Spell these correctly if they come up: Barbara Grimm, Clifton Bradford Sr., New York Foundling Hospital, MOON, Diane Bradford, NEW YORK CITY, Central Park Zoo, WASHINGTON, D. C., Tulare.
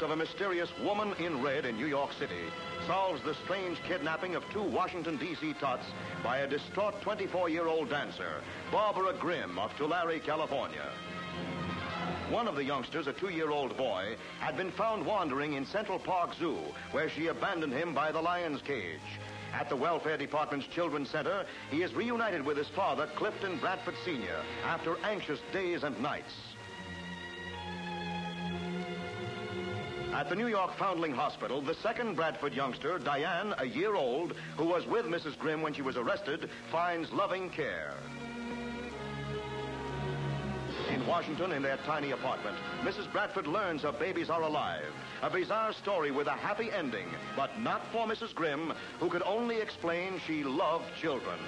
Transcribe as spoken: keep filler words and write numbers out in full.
arrest of a mysterious woman in red in New York City solves the strange kidnapping of two Washington, D C tots by a distraught twenty-four-year-old dancer, Barbara Grimm of Tulare, California. One of the youngsters, a two-year-old boy, had been found wandering in Central Park Zoo, where she abandoned him by the lion's cage. At the Welfare Department's Children's Center, he is reunited with his father, Clifton Bradford Senior, after anxious days and nights. At the New York Foundling Hospital, the second Bradford youngster, Diane, a year old, who was with Missus Grimm when she was arrested, finds loving care. In Washington, in their tiny apartment, Missus Bradford learns her babies are alive. A bizarre story with a happy ending, but not for Missus Grimm, who could only explain she loved children.